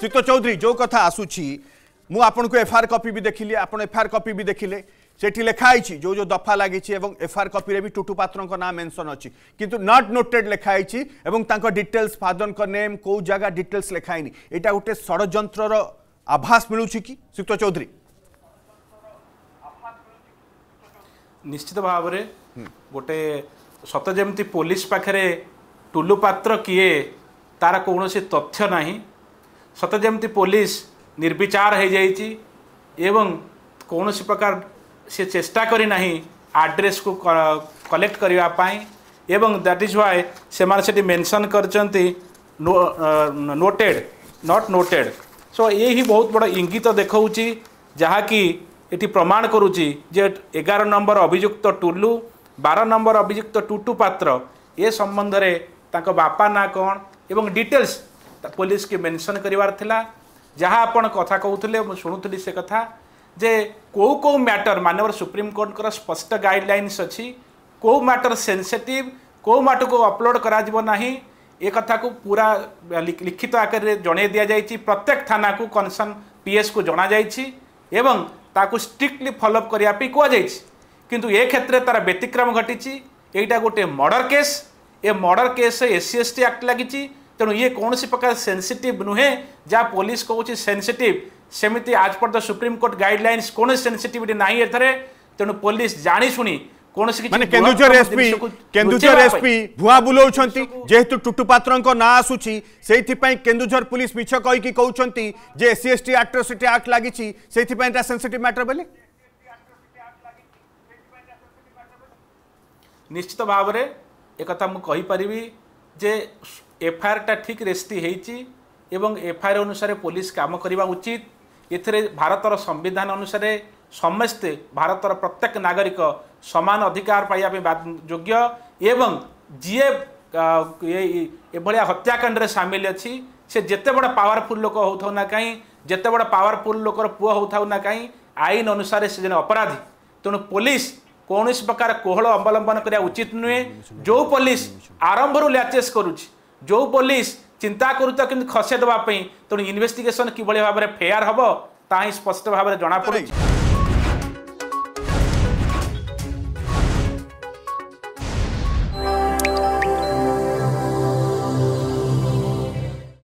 श्रीयुत चौधरी जो कथा आसूची मु आपनको एफआईआर कॉपी भी देखिले आपण एफआईआर कॉपी भी देखिले सेठी लिखाई जो जो दफा लगी एफआईआर कॉपी रे भी टुटु पात्र नाम मेंशन अच्छी किंतु नॉट नोटेड लिखाई डिटेल्स फादर का नेम को जगह डिटेल्स लिखाई एटा गोटे षडयंत्र रो आभास मिलुछि कि श्रीयुत चौधरी निश्चित भाव रे गोटे सत जेमती पुलिस पाखे टुलु पात्र किए तार कौन तथ्य ना सत जेमती पुलिस निर्विचार हो जाइए एवं कौन प्रकार से चेष्टा करना आड्रेस को कलेक्ट करने एवं दैट इज व्हाई से मेंशन करचंती नोटेड नॉट नोटेड सो ये ही बहुत बड़ा इंगित देखौची जहा कि ये प्रमाण करुच्ची जे 11 नंबर अभियुक्त टुलु 12 नंबर अभियुक्त टुटु पात्र ये संबंध में बापा ना कौन एवं डिटेल्स पुलिस की मेंशन करिवार थिला जहाँ अपन कथा कहते शुणुली से कथा जे को को मैटर मानवर सुप्रीम कोर्ट कर स्पष्ट गाइडलाइंस अच्छी को मैटर सेंसिटिव को मैटर को अपलोड करा जीव नाही ये कथा को पूरा लिखित आकार रे जणे दिया जाइए प्रत्येक थाना को कंसर्न पीएस को जना जाइए एवं ताकू स्ट्रिक्टली फॉलोअप करिया पे को जाइए किंतु ए क्षेत्र तार व्यतिक्रम घटी एटा गोटे मर्डर केस ए murder case SC ST act लगी तेणु ये कौन सी प्रकार सेंसिटिव नुहे जहाँ पुलिस कौन सेंसिटिव सेमती आज पर द सुप्रीम कोर्ट गाइडलाइंस कौन सेंसिटिविटी ना एथरे तेणु पुलिस जानी शुनी कौन माने केन्दुझर एसपी भुआ बुलाउछंती जेहेतु टुटु पात्र ना आसूची सेइथिपई केन्दुझर पुलिस मिछ कहिकी कहउछंती जे एससी एसटी एट्रोसिटी एक्ट लागिछि सेइथिपई एटा सेंसिटिव मैटर बोले निश्चित भाव रे ए कथा मु कहि परिबी जे एफआईआर टा ठीक रेस्ती होती एफआईआर अनुसार पुलिस काम करवा उचित एथेरे भारतर संविधान अनुसार समस्ते भारतर प्रत्येक नागरिक समान अधिकार पाइबा योग्य एवं जी एभलिया हत्याकांड सामिल अच्छी से जिते बड़ा पावरफुल लोक हो ना कहीं जिते बड़ा पावरफुल लोकर पुआ होना कहीं आईन अनुसार से जन अपराधी तेणु पुलिस कौन प्रकार कोहल अवलंबन करने उचित नुहे जो पुलिस आरंभ लैचेस करुच्ची जो पुलिस चिंता करूता कि खसैदेवाई तेणु इन्वेस्टिगेशन किभली भाव में फेयर हम ताही स्पष्ट भाव में जना पड़ी।